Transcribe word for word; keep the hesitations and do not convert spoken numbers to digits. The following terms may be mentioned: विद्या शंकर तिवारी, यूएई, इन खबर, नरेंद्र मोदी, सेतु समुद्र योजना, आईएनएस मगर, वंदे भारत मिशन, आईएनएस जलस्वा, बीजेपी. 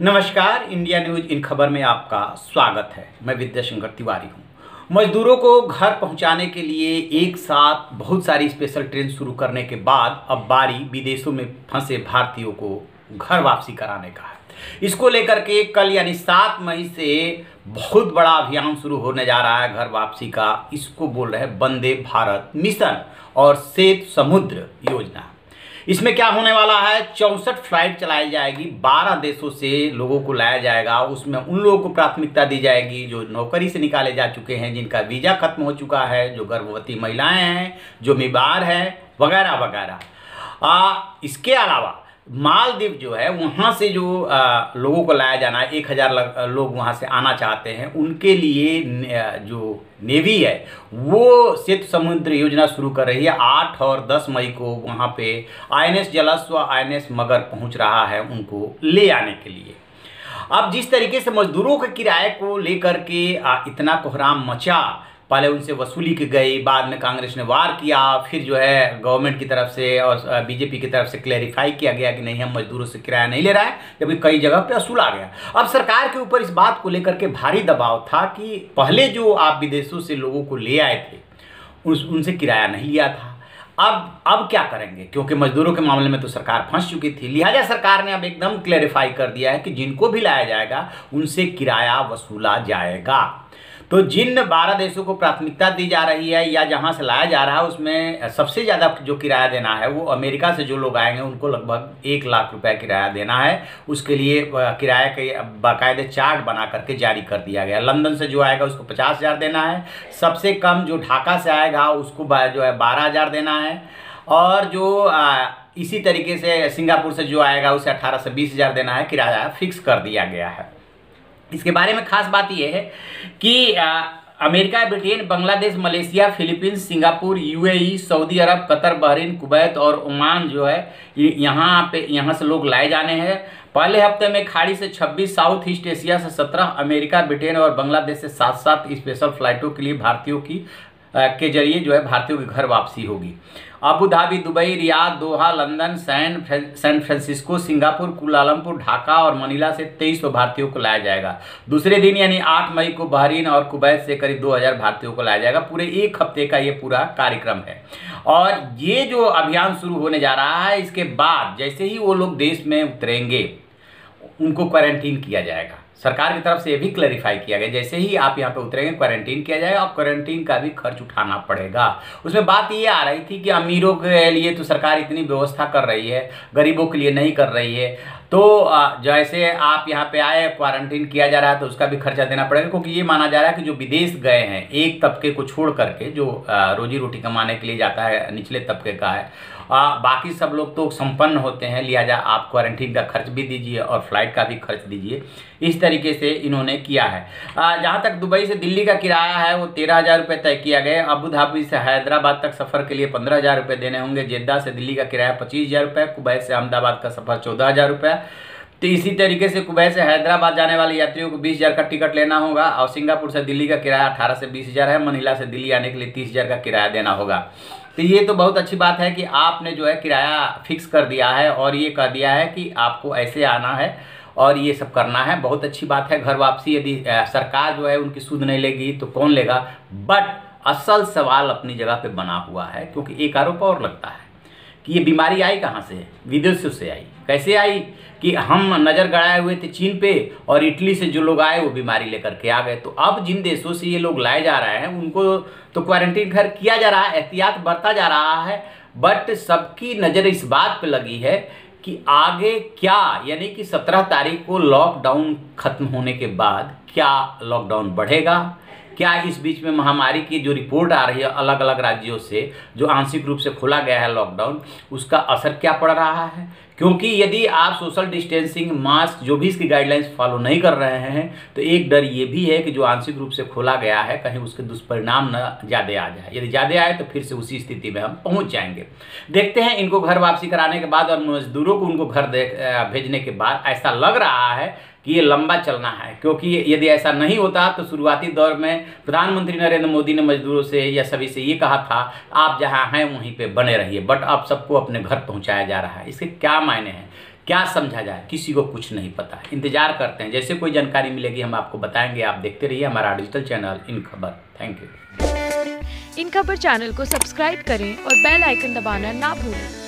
नमस्कार, India news इन खबर में आपका स्वागत है। मैं विद्या शंकर तिवारी हूं। मजदूरों को घर पहुंचाने के लिए एक साथ बहुत सारी स्पेशल ट्रेन शुरू करने के बाद अब बारी विदेशों में फंसे भारतीयों को घर वापसी कराने का है। इसको लेकर के कल यानी सात मई से बहुत बड़ा अभियान शुरू होने जा रहा है घर वापसी का। इसको बोल रहे हैं वंदे भारत मिशन और सेतु समुद्र योजना। इसमें क्या होने वाला है, चौंसठ फ्लाइट चलाई जाएगी, बारह देशों से लोगों को लाया जाएगा। उसमें उन लोगों को प्राथमिकता दी जाएगी जो नौकरी से निकाले जा चुके हैं, जिनका वीज़ा खत्म हो चुका है, जो गर्भवती महिलाएं हैं, जो बीमार हैं, वगैरह वगैरह। इसके अलावा मालदीव जो है, वहाँ से जो आ, लोगों को लाया जाना है, एक हज़ार लोग वहाँ से आना चाहते हैं, उनके लिए न, जो नेवी है वो सेतु समुद्र योजना शुरू कर रही है। आठ और दस मई को वहाँ पे आईएनएस जलस्वा, आईएनएस मगर पहुँच रहा है उनको ले आने के लिए। अब जिस तरीके से मजदूरों के किराए को लेकर के इतना कोहराम मचा, पहले उनसे वसूली की गई, बाद में कांग्रेस ने वार किया, फिर जो है गवर्नमेंट की तरफ से और बीजेपी की तरफ से क्लैरिफाई किया गया कि नहीं, हम मजदूरों से किराया नहीं ले रहा है, जबकि कई जगह पे असूला गया। अब सरकार के ऊपर इस बात को लेकर के भारी दबाव था कि पहले जो आप विदेशों से लोगों को ले आए थे उस उनसे किराया नहीं लिया था, अब अब क्या करेंगे, क्योंकि मजदूरों के मामले में तो सरकार फंस चुकी थी। लिहाजा सरकार ने अब एकदम क्लैरिफाई कर दिया है कि जिनको भी लाया जाएगा उनसे किराया वसूला जाएगा। तो जिन बारह देशों को प्राथमिकता दी जा रही है या जहां से लाया जा रहा है, उसमें सबसे ज़्यादा जो किराया देना है वो अमेरिका से जो लोग आएंगे उनको लगभग एक लाख रुपए किराया देना है। उसके लिए किराया के बाकायदे चार्ट बना करके जारी कर दिया गया। लंदन से जो आएगा उसको पचास हज़ार देना है, सबसे कम जो ढाका से आएगा उसको जो है बारह हज़ार देना है, और जो इसी तरीके से सिंगापुर से जो आएगा उसे अट्ठारह से बीस हज़ार देना है। किराया फिक्स कर दिया गया है। इसके बारे में खास बात यह है कि आ, America, Britain, Bangladesh, Malaysia, Philippines, Singapore, यूएई, Saudi अरब, कतर, बहरीन, कुवैत और ओमान जो है यहाँ पे यहाँ से लोग लाए जाने हैं। पहले हफ्ते में खाड़ी से छब्बीस, साउथ ईस्ट एशिया से सत्रह, अमेरिका, ब्रिटेन और बांग्लादेश से सात सात स्पेशल फ्लाइटों के लिए भारतीयों की आ, के जरिए जो है भारतीयों की घर वापसी होगी। Abu Dhabi, Dubai, Riyadh, Doha, London, San San Francisco, Singapore, Kuala Lumpur, Dhaka और मनीला से तेईस सौ भारतीयों को लाया जाएगा। दूसरे दिन यानी आठ मई को बहरीन और कुवैत से करीब दो हज़ार भारतीयों को लाया जाएगा। पूरे एक हफ्ते का ये पूरा कार्यक्रम है और ये जो अभियान शुरू होने जा रहा है, इसके बाद जैसे ही वो लोग देश में उतरेंगे उनको क्वारंटीन किया जाएगा। सरकार की तरफ से ये भी क्लैरिफाई किया गया, जैसे ही आप यहाँ पे उतरेंगे क्वारंटीन किया जाएगा और क्वारंटीन का भी खर्च उठाना पड़ेगा। उसमें बात ये आ रही थी कि अमीरों के लिए तो सरकार इतनी व्यवस्था कर रही है, गरीबों के लिए नहीं कर रही है। तो जैसे आप यहाँ पे आए, क्वारंटीन किया जा रहा है तो उसका भी खर्चा देना पड़ेगा, क्योंकि ये माना जा रहा है कि जो विदेश गए हैं, एक तबके को छोड़ करके जो रोजी रोटी कमाने के लिए जाता है, निचले तबके का है, आ, बाकी सब लोग तो संपन्न होते हैं। लिहाजा आप क्वारंटीन का खर्च भी दीजिए और फ्लाइट का भी खर्च दीजिए। इस तरीके से इन्होंने किया है। जहाँ तक दुबई से दिल्ली का किराया है वो तेरह हज़ार रुपये तय किया गया। अबू धाबी से हैदराबाद तक सफ़र के लिए पंद्रह हज़ार रुपये देने होंगे। जेद्दा से दिल्ली का किराया पच्चीस हज़ार रुपये, कुवैत से अहमदाबाद का सफ़र चौदह हज़ार रुपये। तो इसी तरीके से कुवैत से हैदराबाद जाने वाले यात्रियों को बीस हज़ार का टिकट लेना होगा और सिंगापुर से दिल्ली का किराया अठारह से बीस हज़ार है। मनीला से दिल्ली आने के लिए तीस हज़ार का किराया देना होगा। तो ये तो बहुत अच्छी बात है कि आपने जो है किराया फिक्स कर दिया है और ये कह दिया है कि आपको ऐसे आना है और ये सब करना है। बहुत अच्छी बात है। घर वापसी यदि सरकार जो है उनकी सुध नहीं लेगी तो कौन लेगा, बट असल सवाल अपनी जगह पे बना हुआ है, क्योंकि एक आरोप और लगता है कि ये बीमारी आई कहाँ से है, विदेशों से आई। कैसे आई कि हम नज़र गड़ाए हुए थे चीन पे और इटली से जो लोग आए वो बीमारी लेकर के आ गए। तो अब जिन देशों से ये लोग लाए जा रहे हैं उनको तो क्वारंटीन घर किया जा रहा है, एहतियात बरता जा रहा है, बट सबकी नज़र इस बात पर लगी है कि आगे क्या, यानी कि सत्रह तारीख को लॉकडाउन खत्म होने के बाद क्या लॉकडाउन बढ़ेगा, क्या इस बीच में महामारी की जो रिपोर्ट आ रही है अलग अलग राज्यों से, जो आंशिक रूप से खोला गया है लॉकडाउन, उसका असर क्या पड़ रहा है। क्योंकि यदि आप सोशल डिस्टेंसिंग, मास्क, जो भी इसकी गाइडलाइंस फॉलो नहीं कर रहे हैं, तो एक डर ये भी है कि जो आंशिक रूप से खोला गया है कहीं उसके दुष्परिणाम न ज़्यादा आ जाए। यदि ज़्यादा आए तो फिर से उसी स्थिति में हम पहुंच जाएंगे। देखते हैं इनको घर वापसी कराने के बाद और मजदूरों को उनको घर भेजने के बाद। ऐसा लग रहा है कि ये लंबा चलना है, क्योंकि यदि ऐसा नहीं होता तो शुरुआती दौर में प्रधानमंत्री नरेंद्र मोदी ने मजदूरों से या सभी से ये कहा था, आप जहाँ हैं वहीं पे बने रहिए, बट अब सबको अपने घर पहुँचाया जा रहा है। इसके क्या मायने हैं क्या समझा जाए किसी को कुछ नहीं पता। इंतजार करते हैं, जैसे कोई जानकारी मिलेगी हम आपको बताएंगे। आप देखते रहिए हमारा डिजिटल चैनल इन खबर। Thank you. इन खबर चैनल को सब्सक्राइब करें और बेल आइकन दबाना ना भूलें।